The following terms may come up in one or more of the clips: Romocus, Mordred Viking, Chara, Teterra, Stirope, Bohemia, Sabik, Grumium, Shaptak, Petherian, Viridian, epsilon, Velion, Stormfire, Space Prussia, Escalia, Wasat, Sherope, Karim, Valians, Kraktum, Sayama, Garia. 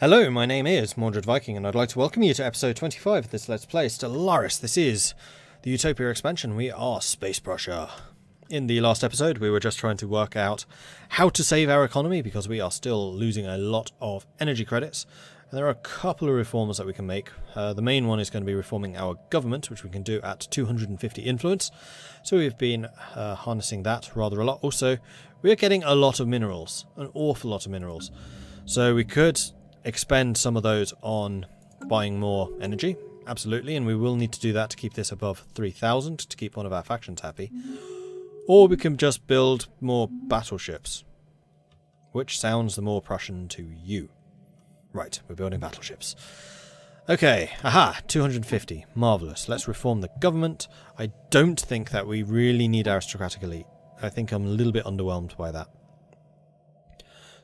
Hello, my name is Mordred Viking, and I'd like to welcome you to episode 25 of this Let's Play Stellaris. This is the Utopia Expansion. We are Space Prussia. In the last episode, we were just trying to work out how to save our economy, because we are still losing a lot of energy credits. And there are a couple of reforms that we can make. The main one is going to be reforming our government, which we can do at 250 influence. So we've been harnessing that rather a lot. Also, we are getting a lot of minerals, an awful lot of minerals. So we could expend some of those on buying more energy, absolutely, and we will need to do that to keep this above 3,000 to keep one of our factions happy. Or we can just build more battleships. Which sounds the more Prussian to you? Right, we're building battleships. Okay, aha, 250. Marvellous. Let's reform the government. I don't think that we really need aristocratic elite. I think I'm a little bit underwhelmed by that.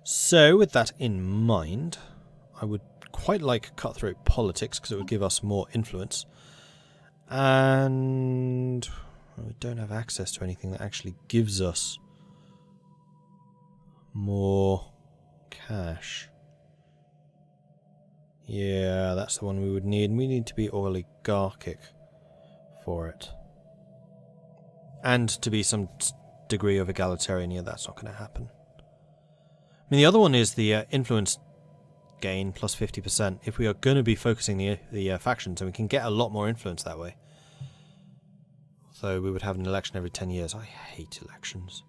So, with that in mind, I would quite like cutthroat politics because it would give us more influence. And we don't have access to anything that actually gives us more cash. Yeah, that's the one we would need. And we need to be oligarchic for it. And to be some degree of egalitarian. Yeah, that's not going to happen. I mean, the other one is the influence gain plus 50% if we are going to be focusing the factions, and we can get a lot more influence that way. Although we would have an election every 10 years. I hate elections.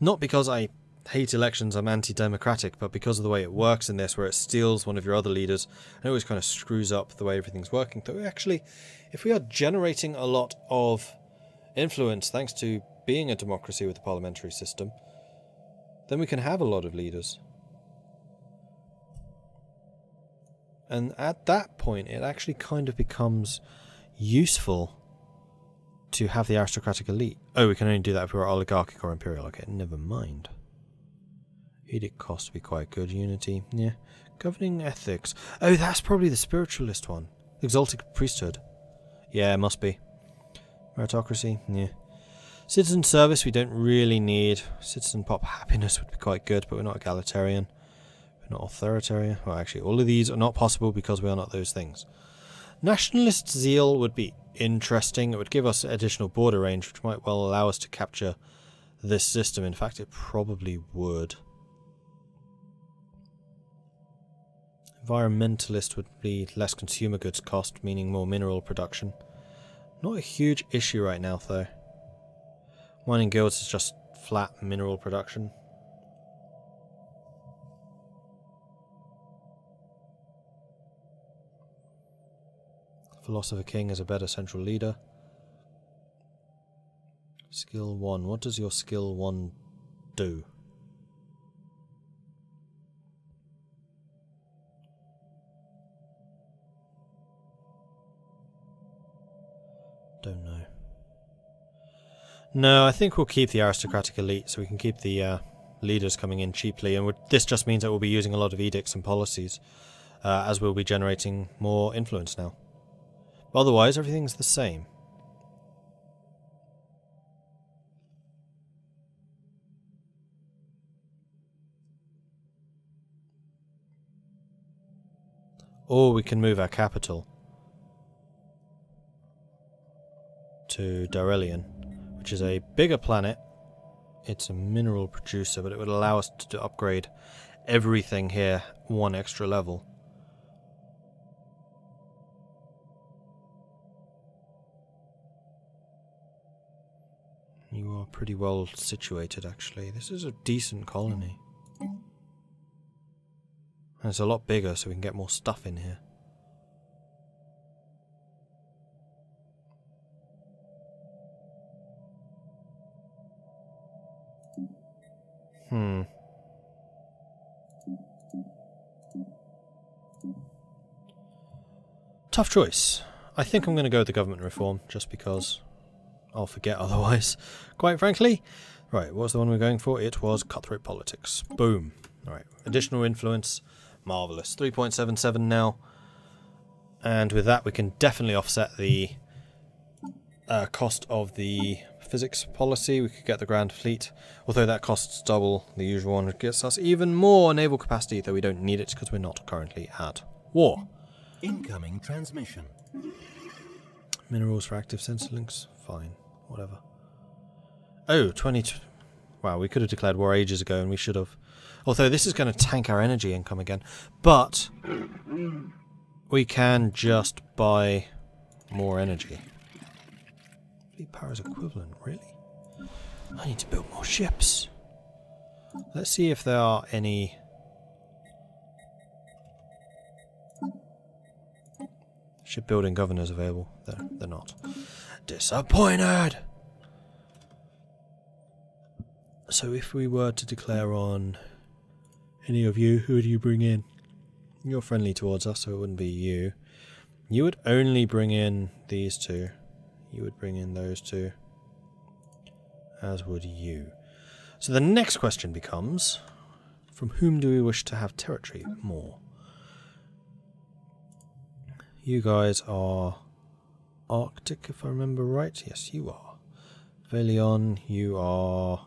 Not because I hate elections, I'm anti-democratic, but because of the way it works in this, where it steals one of your other leaders, and it always kind of screws up the way everything's working. Though actually, if we are generating a lot of influence thanks to being a democracy with a parliamentary system, then we can have a lot of leaders. And at that point, it actually kind of becomes useful to have the aristocratic elite. Oh, we can only do that if we're oligarchic or imperial. Okay, never mind. Edict costs would be quite good. Unity, yeah. Governing ethics. Oh, that's probably the spiritualist one. Exalted priesthood. Yeah, must be. Meritocracy, yeah. Citizen service we don't really need. Citizen pop happiness would be quite good, but we're not egalitarian. Not authoritarian. Well, actually, all of these are not possible because we are not those things. Nationalist zeal would be interesting. It would give us additional border range, which might well allow us to capture this system. In fact, it probably would. Environmentalist would be less consumer goods cost, meaning more mineral production. Not a huge issue right now, though. Mining guilds is just flat mineral production. Philosopher King is a better central leader. Skill 1. What does your skill 1 do? Don't know. No, I think we'll keep the aristocratic elite so we can keep the leaders coming in cheaply. And this just means that we'll be using a lot of edicts and policies as we'll be generating more influence now. Otherwise, everything's the same. Or we can move our capital to Darrelian, which is a bigger planet. It's a mineral producer, but it would allow us to upgrade everything here one extra level. You are pretty well situated, actually. This is a decent colony. And it's a lot bigger, so we can get more stuff in here. Hmm. Tough choice. I think I'm going to go with the government reform, just because I'll forget otherwise, quite frankly. Right, what's the one we're going for? It was cutthroat politics. Boom. Alright, additional influence. Marvellous. 3.77 now. And with that we can definitely offset the cost of the physics policy, we could get the Grand Fleet, although that costs double the usual one. It gets us even more naval capacity, though we don't need it because we're not currently at war. Incoming transmission. Minerals for active sensor links? Fine. Whatever. Oh, 22. Wow, we could have declared war ages ago, and we should have. Although this is going to tank our energy income again. But we can just buy more energy. Fleet power is equivalent, really? I need to build more ships. Let's see if there are any... shipbuilding governors available. They're not. Disappointed! So if we were to declare on any of you, who would you bring in? You're friendly towards us, so it wouldn't be you. You would only bring in these two. You would bring in those two. As would you. So the next question becomes, from whom do we wish to have territory more? You guys are Arctic, if I remember right. Yes, you are. Velion, you are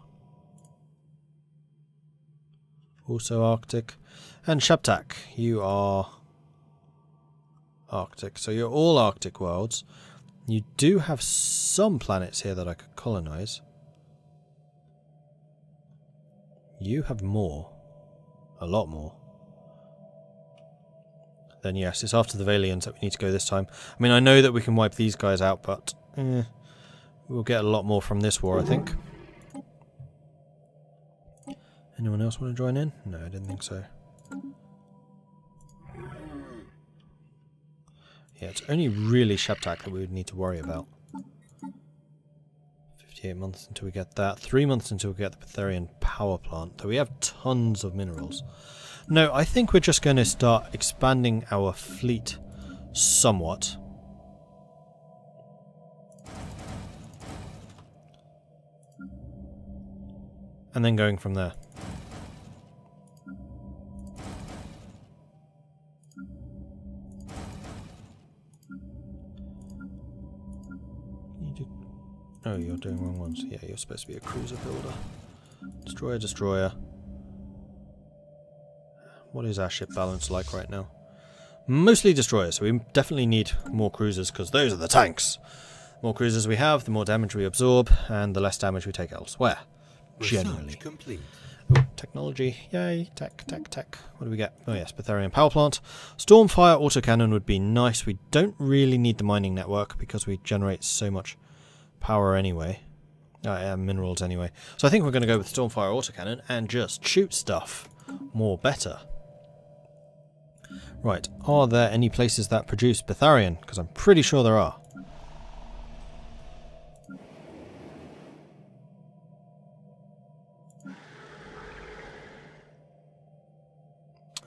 also Arctic. And Shaptak, you are Arctic. So you're all Arctic worlds. You do have some planets here that I could colonize. You have more. A lot more. Then yes, it's after the Valians that we need to go this time. I mean, I know that we can wipe these guys out, but we'll get a lot more from this war, I think. Anyone else want to join in? No, I didn't think so. Yeah, it's only really Shaptak that we would need to worry about. 58 months until we get that. 3 months until we get the Petherian power plant, though we have tons of minerals. No, I think we're just going to start expanding our fleet somewhat. And then going from there. Oh, you're doing wrong ones. Yeah, you're supposed to be a cruiser builder. Destroyer, destroyer. What is our ship balance like right now? Mostly destroyers, so we definitely need more cruisers because those are the tanks. The more cruisers we have, the more damage we absorb and the less damage we take elsewhere. Generally. Ooh, technology. Yay. Tech, tech, tech. What do we get? Oh yes, Petherian power plant. Stormfire autocannon would be nice. We don't really need the mining network because we generate so much power anyway. Minerals anyway. So I think we're going to go with Stormfire autocannon and just shoot stuff more better. Right, are there any places that produce Petherian? Because I'm pretty sure there are.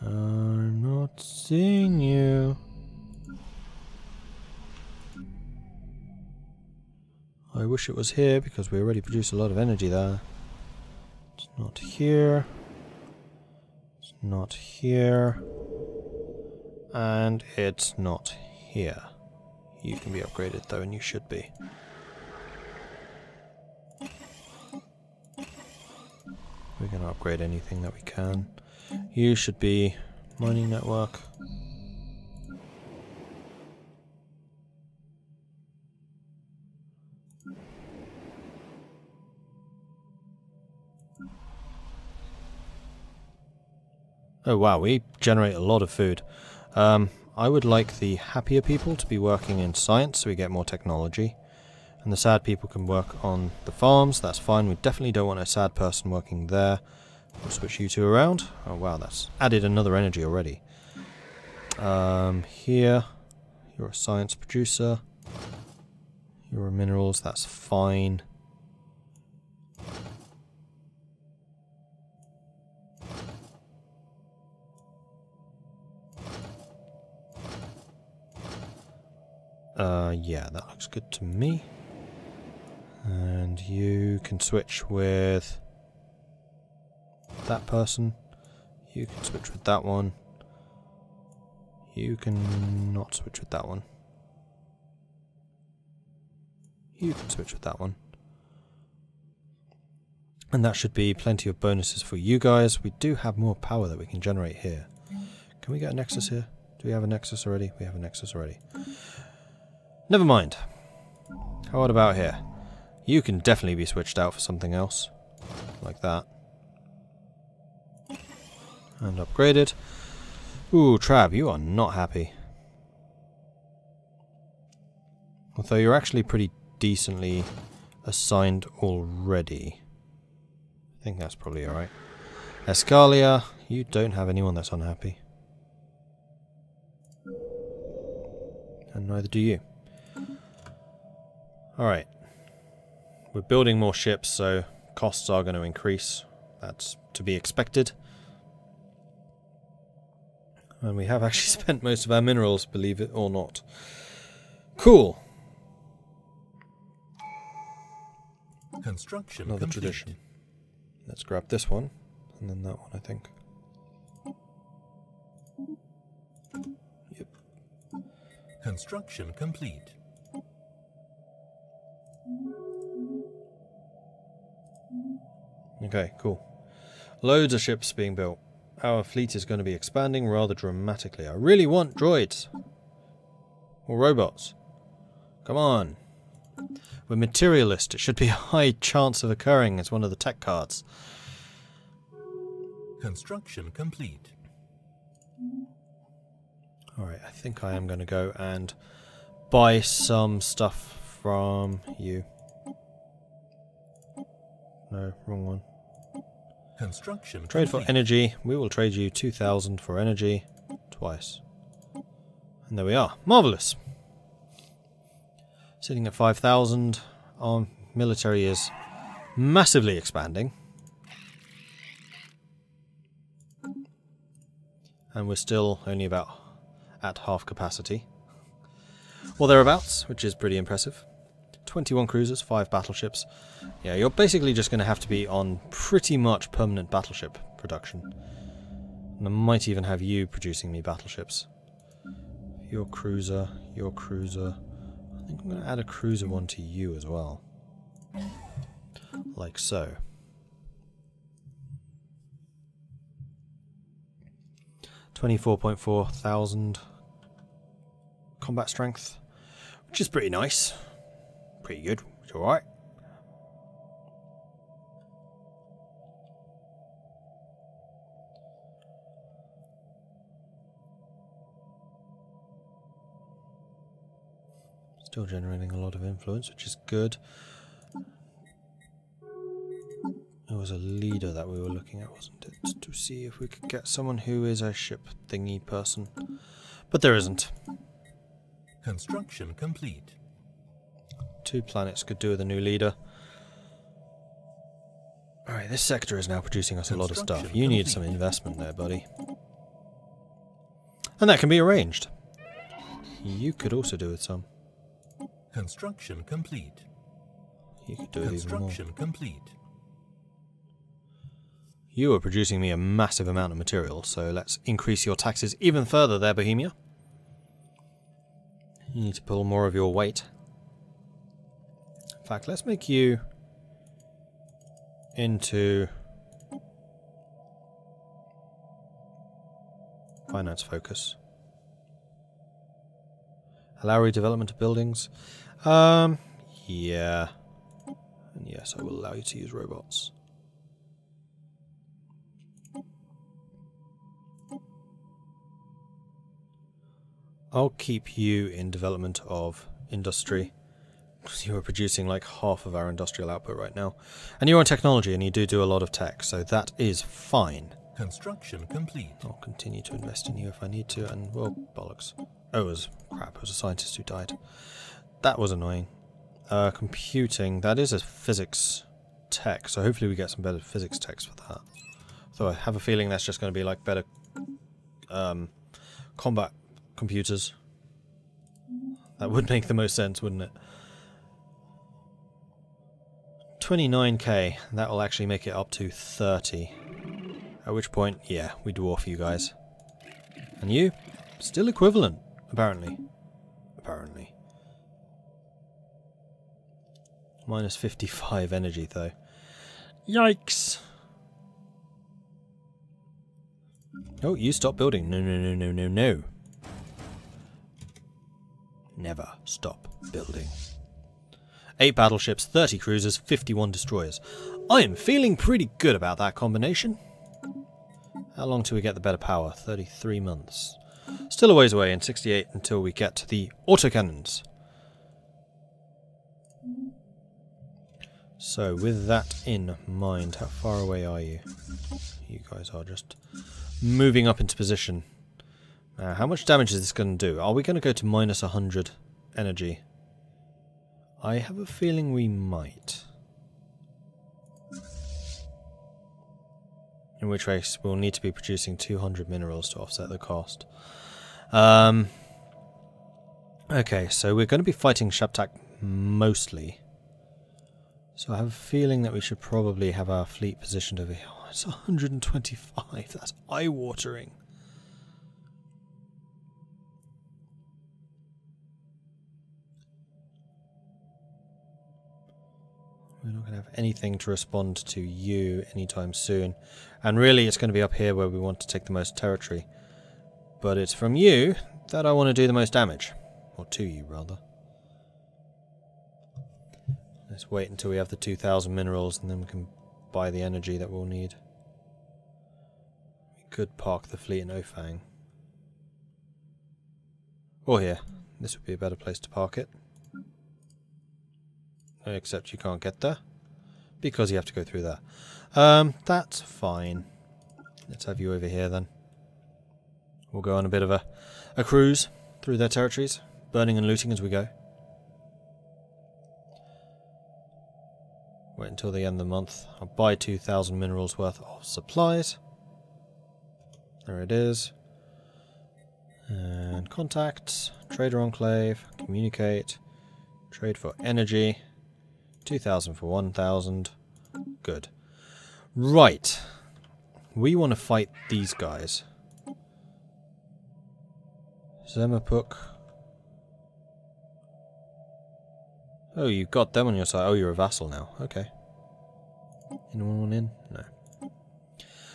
I'm not seeing you. I wish it was here because we already produce a lot of energy there. It's not here. It's not here. And it's not here. You can be upgraded though, and you should be. We're going to upgrade anything that we can. You should be mining network. Oh wow, we generate a lot of food. I would like the happier people to be working in science so we get more technology. And the sad people can work on the farms, that's fine. We definitely don't want a sad person working there. We'll switch you two around. Oh wow, that's added another energy already. Here, you're a science producer. You're a minerals, that's fine. Yeah, that looks good to me. And you can switch with that person. You can switch with that one. You can not switch with that one. You can switch with that one. And that should be plenty of bonuses for you guys. We do have more power that we can generate here. Can we get a nexus here? Do we have a nexus already? We have a nexus already. Never mind. How about here? You can definitely be switched out for something else. Like that. And upgraded. Ooh, Trab, you are not happy. Although you're actually pretty decently assigned already. I think that's probably alright. Escalia, you don't have anyone that's unhappy. And neither do you. Alright. We're building more ships, so costs are going to increase. That's to be expected. And we have actually spent most of our minerals, believe it or not. Cool. Construction. Another complete. Tradition. Let's grab this one, and then that one, I think. Yep. Construction complete. Okay, cool. Loads of ships being built. Our fleet is going to be expanding rather dramatically. I really want droids. Or robots. Come on. We're materialist. It should be a high chance of occurring. It's one of the tech cards. Construction complete. Alright, I think I am going to go and buy some stuff from you. No, wrong one. Construction. Trade for energy. We will trade you 2,000 for energy twice. And there we are. Marvellous. Sitting at 5,000. Our military is massively expanding. And we're still only about at half capacity. Or thereabouts, which is pretty impressive. 21 cruisers, 5 battleships. Yeah, you're basically just going to have to be on pretty much permanent battleship production. And I might even have you producing me battleships. Your cruiser, your cruiser. I think I'm going to add a cruiser one to you as well. Like so. $24,400 combat strength, which is pretty nice. Pretty good, it's alright. Still generating a lot of influence, which is good. There was a leader that we were looking at, wasn't it? To see if we could get someone who is a ship thingy person. But there isn't. Construction complete. 2 planets could do with a new leader. Alright, this sector is now producing us a lot of stuff. You need some investment there, buddy. And that can be arranged. You could also do with some. Construction complete. You could do with even more. Complete. You are producing me a massive amount of material, so let's increase your taxes even further there, Bohemia. You need to pull more of your weight. In fact, let's make you into finance focus. Allow redevelopment of buildings. Yeah. And yes, I will allow you to use robots. I'll keep you in development of industry. You are producing like half of our industrial output right now. And you're on technology and you do a lot of tech, so that is fine. Construction complete. I'll continue to invest in you if I need to, and well, bollocks. Oh, it was crap. It was a scientist who died. That was annoying. Computing. That is a physics tech, so hopefully we get some better physics techs for that. So I have a feeling that's just going to be like better combat computers. That would make the most sense, wouldn't it? 29k, that will actually make it up to 30. At which point, yeah, we dwarf you guys. And you? Still equivalent, apparently. Apparently. Minus 55 energy, though. Yikes. Oh, you stop building. No, no, no, no, no, no. Never stop building. 8 battleships, 30 cruisers, 51 destroyers. I am feeling pretty good about that combination. How long till we get the better power? 33 months. Still a ways away, and 68 until we get to the autocannons. So with that in mind, how far away are you? You guys are just moving up into position. Now, how much damage is this going to do? Are we going to go to minus 100 energy? I have a feeling we might. In which case, we'll need to be producing 200 minerals to offset the cost. Okay, so we're going to be fighting Shaptak mostly. So I have a feeling that we should probably have our fleet positioned over here. Oh, it's 125. That's eye-watering. We're not going to have anything to respond to you anytime soon. And really it's going to be up here where we want to take the most territory. But it's from you that I want to do the most damage. Or to you, rather. Let's wait until we have the 2,000 minerals and then we can buy the energy that we'll need. We could park the fleet in Ofang. Or here. This would be a better place to park it. Except you can't get there because you have to go through there. That's fine. Let's have you over here then. We'll go on a bit of a cruise through their territories, burning and looting as we go. Wait until the end of the month. I'll buy 2,000 minerals worth of supplies. There it is. And contacts, trader enclave, communicate, trade for energy. 2,000 for 1,000. Good. Right. We want to fight these guys. Zemapuk. Oh, you've got them on your side. Oh, you're a vassal now. Okay. Anyone want in? No.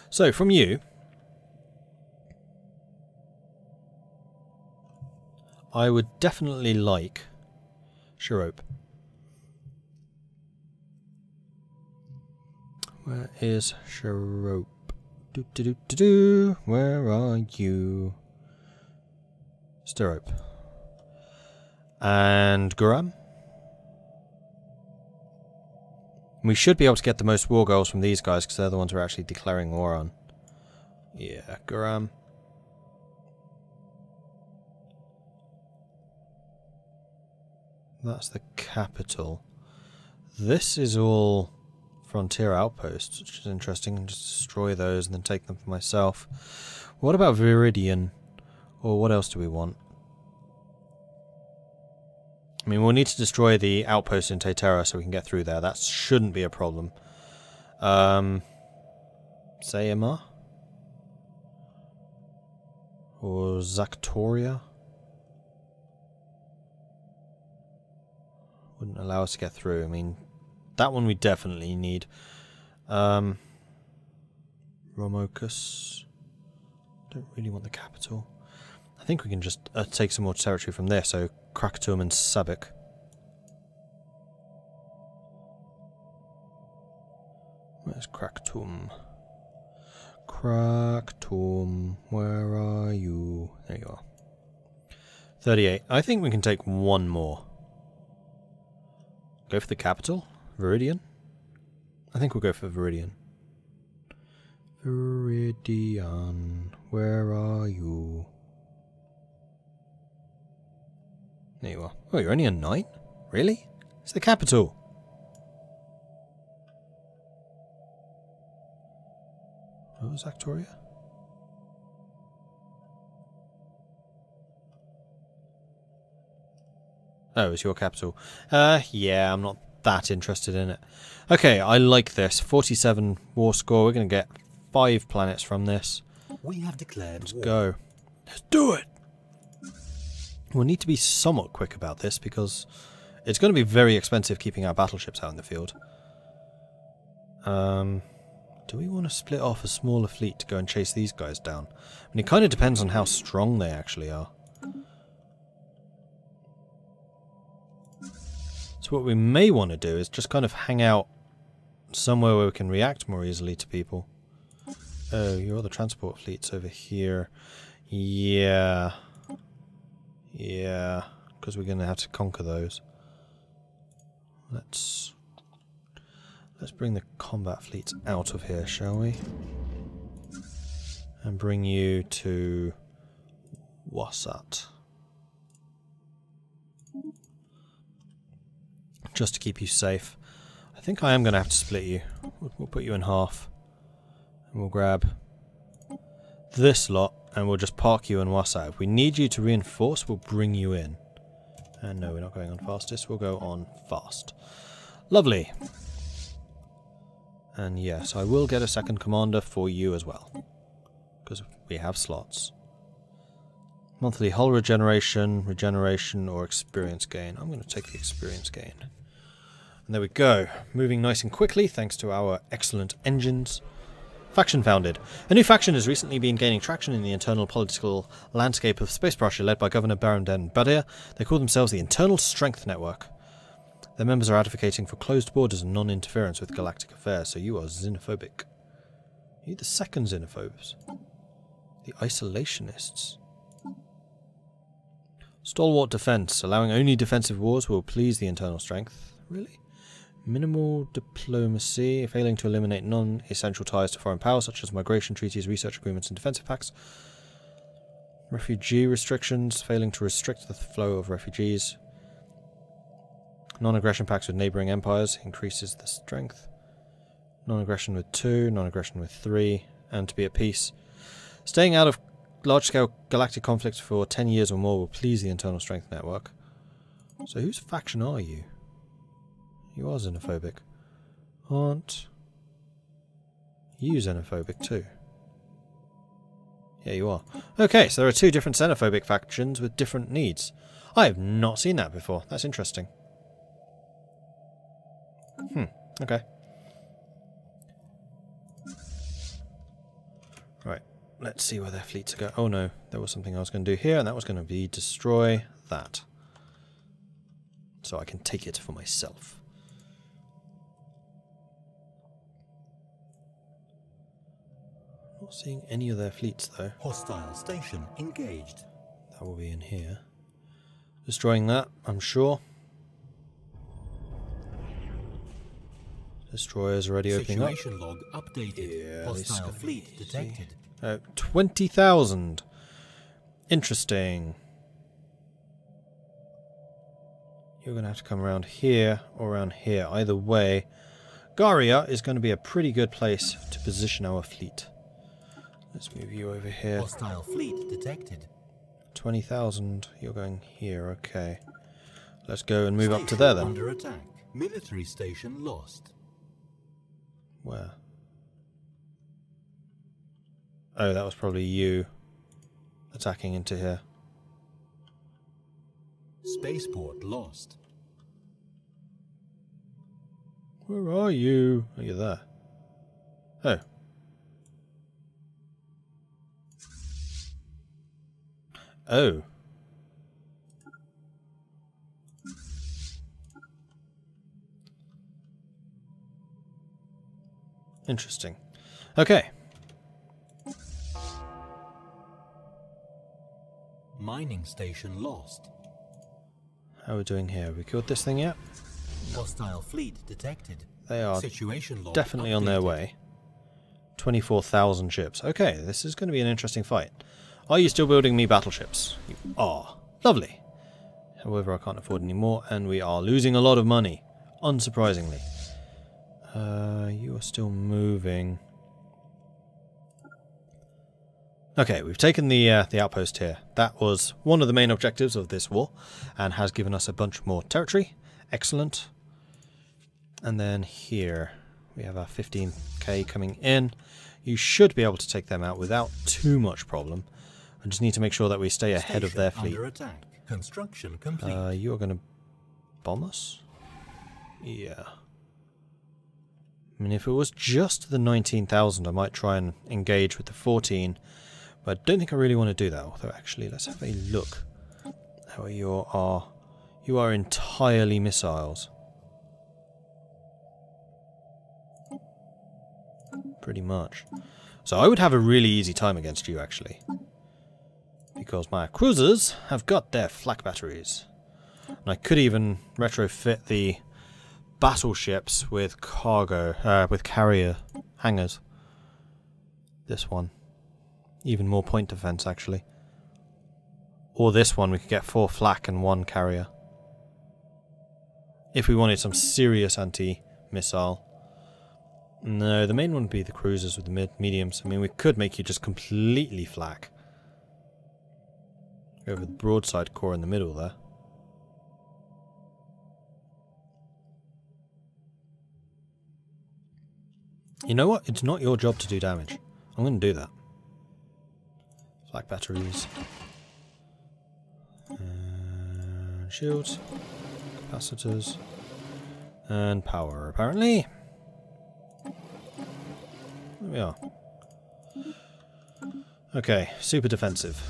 So, from you, I would definitely like Sherope. Where is Sherope? Where are you? Stirope. And Garam. We should be able to get the most war goals from these guys because they're the ones we're actually declaring war on. Yeah, Garam. That's the capital. This is all frontier outposts, which is interesting, and just destroy those and then take them for myself. What about Viridian? Or what else do we want? I mean, we'll need to destroy the outpost in Teterra so we can get through there. That shouldn't be a problem. Sayama? Or Zactoria? Wouldn't allow us to get through. I mean, that one we definitely need. Romocus. Don't really want the capital. I think we can just take some more territory from there, so Kraktum and Sabik. Where's Kraktum? Kraktum, where are you? There you are. 38. I think we can take one more. Go for the capital? Viridian? I think we'll go for Viridian. Viridian, where are you? There you are. Oh, you're only a knight? Really? It's the capital. What was Zactoria? Oh, it's your capital. Yeah, I'm not that interested in it. Okay, I like this. 47 war score. We're going to get 5 planets from this. We have declared. Let's go. Let's do it! We'll need to be somewhat quick about this because it's going to be very expensive keeping our battleships out in the field. Do we want to split off a smaller fleet to go and chase these guys down? I mean, it kind of depends on how strong they actually are. So what we may want to do is just kind of hang out somewhere where we can react more easily to people. Oh, your other transport fleet's over here. Yeah. Yeah. Because we're going to have to conquer those. Let's bring the combat fleets out of here, shall we? And bring you to Wasat. Just to keep you safe. I think I am going to have to split you. We'll put you in half. And we'll grab this lot and we'll just park you in Wasat. If we need you to reinforce, we'll bring you in. And no, we're not going on fastest. We'll go on fast. Lovely. And yes, I will get a second commander for you as well. Because we have slots. Monthly hull regeneration, regeneration, or experience gain. I'm going to take the experience gain. And there we go. Moving nice and quickly, thanks to our excellent engines. Faction founded. A new faction has recently been gaining traction in the internal political landscape of Space Prussia, led by Governor Baron den Badia. They call themselves the Internal Strength Network. Their members are advocating for closed borders and non-interference with galactic affairs, so you are xenophobic. Are you the second xenophobes? The isolationists. Stalwart Defense. Allowing only defensive wars will please the internal strength. Really? Minimal diplomacy. Failing to eliminate non-essential ties to foreign powers, such as migration treaties, research agreements, and defensive pacts. Refugee restrictions. Failing to restrict the flow of refugees. Non-aggression pacts with neighbouring empires increases the strength. Non-aggression with 2, non-aggression with 3, and to be at peace. Staying out of large-scale galactic conflicts for 10 years or more will please the internal strength network. So whose faction are you? You are xenophobic. Aren't you xenophobic too? Yeah, you are. Okay, so there are 2 different xenophobic factions with different needs. I have not seen that before. That's interesting. Okay. Right, let's see where their fleets are going. Oh no, there was something I was going to do here, and that was going to be destroy that. So I can take it for myself. Not seeing any of their fleets though. Hostile station engaged. That will be in here. Destroying that, I'm sure. Destroyers already opening up. Situation log updated. Hostile fleet detected. 20,000. Interesting. You're going to have to come around here or around here. Either way, Garia is going to be a pretty good place to position our fleet. Let's move you over here. Hostile fleet detected. 20,000. You're going here. Okay. Let's go and move up to there then. Under attack. Military station lost. Where? Oh, that was probably you attacking into here. Spaceport lost. Where are you? Are you there? Oh. Oh. Interesting. Okay. Mining station lost. How are we doing here? Have we killed this thing yet? Hostile fleet detected. They are definitely on their way. 24,000 ships. Okay, this is going to be an interesting fight. Are you still building me battleships? You are. Lovely. However, I can't afford any more, and we are losing a lot of money. Unsurprisingly. You are still moving. Okay, we've taken the outpost here. That was one of the main objectives of this war, and has given us a bunch more territory. Excellent. And then here, we have our 15k coming in. You should be able to take them out without too much problem. I just need to make sure that we stay ahead of their fleet. Construction complete. You are going to bomb us? Yeah. I mean, if it was just the 19,000, I might try and engage with the 14, but I don't think I really want to do that. Although, actually, let's have a look. How are you? You are entirely missiles. Pretty much. So I would have a really easy time against you, actually. Because my cruisers have got their flak batteries. And I could even retrofit the battleships with cargo, with carrier hangars. This one. Even more point defense, actually. Or this one, we could get 4 flak and 1 carrier. If we wanted some serious anti-missile. No, the main one would be the cruisers with the mediums. I mean, we could make you just completely flak. Go with the broadside core in the middle there. You know what? It's not your job to do damage. I'm going to do that. Flak batteries. And shields. Capacitors. And power, apparently. There we are. Okay, super defensive.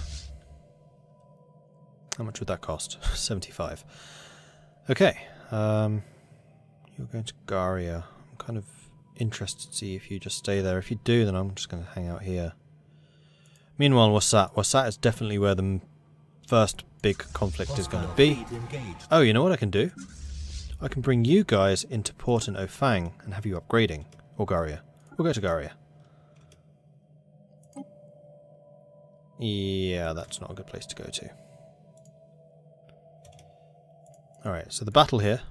How much would that cost? 75. Okay, you're going to Garia. I'm kind of interested to see if you just stay there. If you do, then I'm just going to hang out here. Meanwhile, Wasat. Wasat is definitely where the first big conflict is going to be. Oh, you know what I can do? I can bring you guys into Port and Ofang and have you upgrading. Or Garia. We'll go to Garia. Yeah, that's not a good place to go to. Alright, so the battle here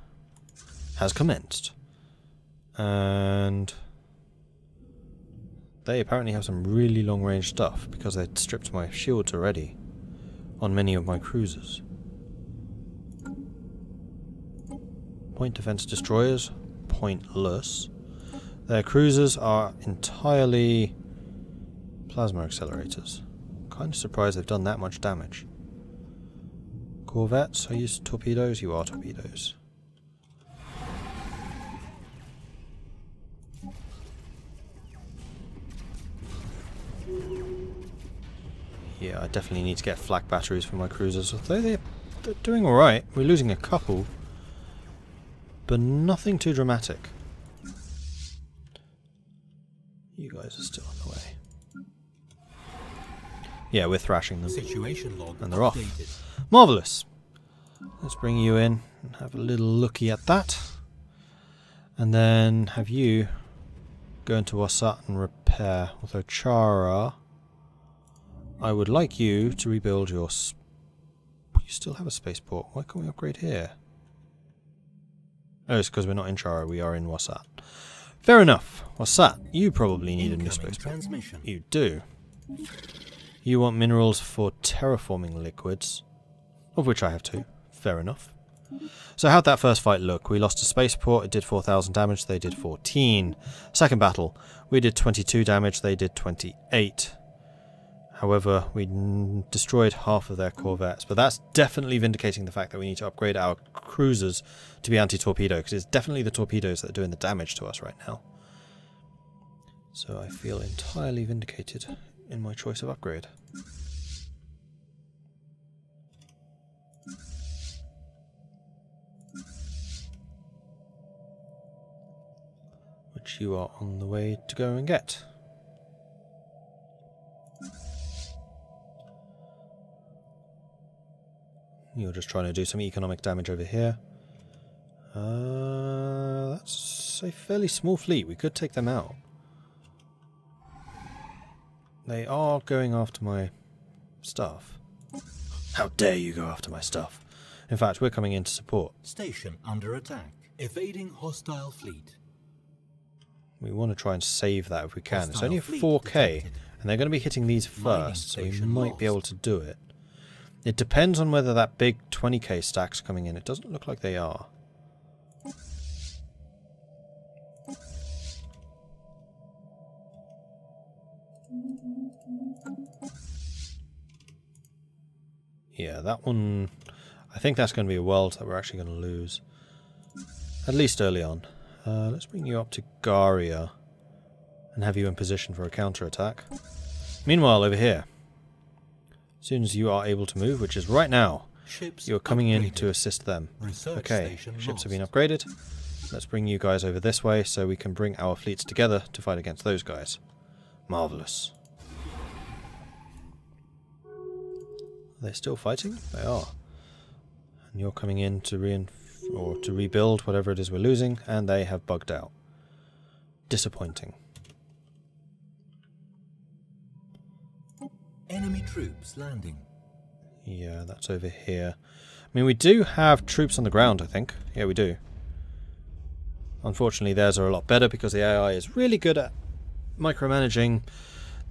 has commenced. And they apparently have some really long range stuff because they stripped my shields already on many of my cruisers. Point defense destroyers, pointless. Their cruisers are entirely plasma accelerators. Kind of surprised they've done that much damage. Corvettes, I use torpedoes. You are torpedoes. Yeah, I definitely need to get flak batteries for my cruisers. Although they're doing alright. We're losing a couple. But nothing too dramatic. You guys are still on the way. Yeah, we're thrashing them. Situation log and they're off. Marvellous! Let's bring you in and have a little looky at that. And then have you go into Wasat and repair. Although Chara, I would like you to rebuild your... You still have a spaceport. Why can't we upgrade here? Oh, it's because we're not in Chara, we are in Wasat. Fair enough. Wasat, you probably need a new spaceport. You do. You want minerals for terraforming liquids, of which I have 2. Fair enough. So how'd that first fight look? We lost a spaceport, it did 4,000 damage, they did 14. Second battle, we did 22 damage, they did 28. However, we destroyed half of their corvettes, but that's definitely vindicating the fact that we need to upgrade our cruisers to be anti-torpedo, because it's definitely the torpedoes that are doing the damage to us right now. So I feel entirely vindicated in my choice of upgrade. Which you are on the way to go and get. You're just trying to do some economic damage over here. That's a fairly small fleet. We could take them out. They are going after my stuff. How dare you go after my stuff? In fact, we're coming in to support. Station under attack. Evading hostile fleet. We want to try and save that if we can. Hostile, it's only a 4K, detected. And they're going to be hitting these first, so we might be able to do it. It depends on whether that big 20K stack's coming in. It doesn't look like they are. Yeah, that one... I think that's going to be a world that we're actually going to lose. At least early on. Let's bring you up to Garia and have you in position for a counter-attack. Meanwhile, over here, as soon as you are able to move, which is right now, you're coming in to assist them. Okay, ships have been upgraded. Let's bring you guys over this way so we can bring our fleets together to fight against those guys. Marvellous. Are they still fighting? They are. And you're coming in to rebuild whatever it is we're losing, and they have bugged out. Disappointing. Enemy troops landing. Yeah, that's over here. I mean, we do have troops on the ground, I think. Yeah, we do. Unfortunately, theirs are a lot better because the AI is really good at micromanaging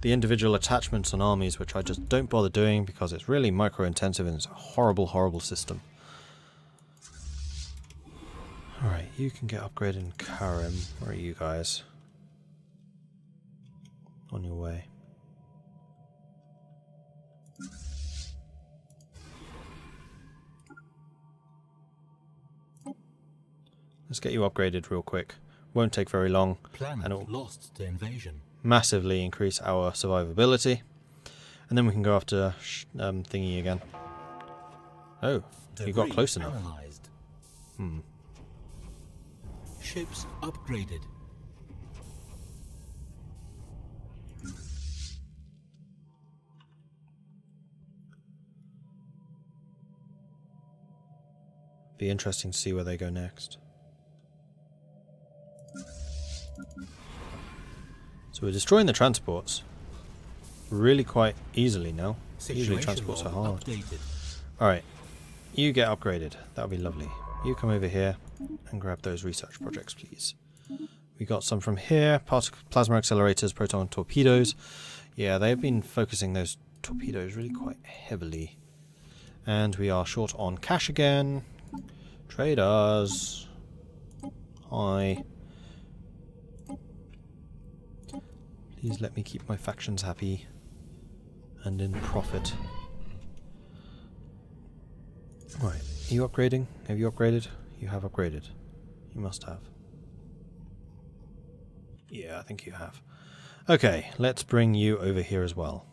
the individual attachments and armies, which I just don't bother doing because it's really micro-intensive and it's a horrible, horrible system. Alright, you can get upgraded in Karim. Where are you guys? On your way. Let's get you upgraded real quick. Won't take very long. Planet and it will lost to invasion. Massively increase our survivability. And then we can go after thingy again. Oh, you got close enough. Ships upgraded. Be interesting to see where they go next. So we're destroying the transports really quite easily now. Usually transports are hard. Alright, you get upgraded. That'll be lovely. You come over here and grab those research projects, please. We got some from here. Plasma accelerators, proton torpedoes. Yeah, they've been focusing those torpedoes really quite heavily. And we are short on cash again. Traders. Hi. Please let me keep my factions happy and in profit. Right, are you upgrading? Have you upgraded? You have upgraded. You must have. Yeah, I think you have. Okay, let's bring you over here as well.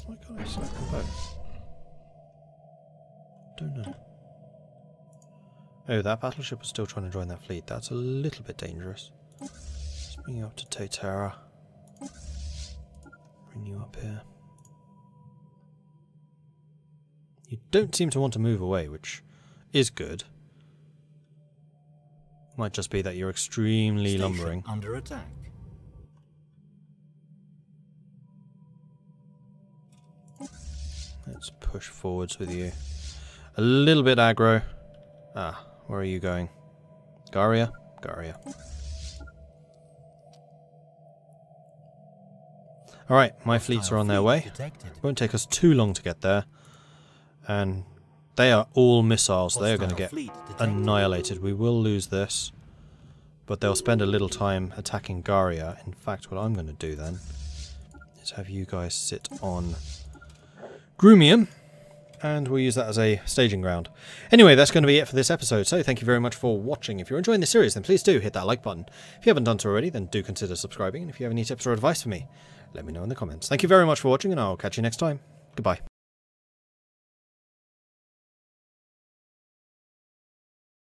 Why can't I select them both? Don't know. Oh, that battleship was still trying to join that fleet. That's a little bit dangerous. Let's bring you up to Teterra. Bring you up here. You don't seem to want to move away, which is good. Might just be that you're extremely lumbering. Under attack. Let's push forwards with you. A little bit aggro. Ah, where are you going? Garia? Garia. Alright, my fleets are on their way. Won't take us too long to get there. And they are all missiles. They are going to get annihilated. We will lose this. But they'll spend a little time attacking Garia. In fact, what I'm going to do then is have you guys sit on Grumium. And we'll use that as a staging ground. Anyway, that's going to be it for this episode, so thank you very much for watching. If you're enjoying the series, then please do hit that like button. If you haven't done so already, then do consider subscribing, and if you have any tips or advice for me, let me know in the comments. Thank you very much for watching, and I'll catch you next time. Goodbye.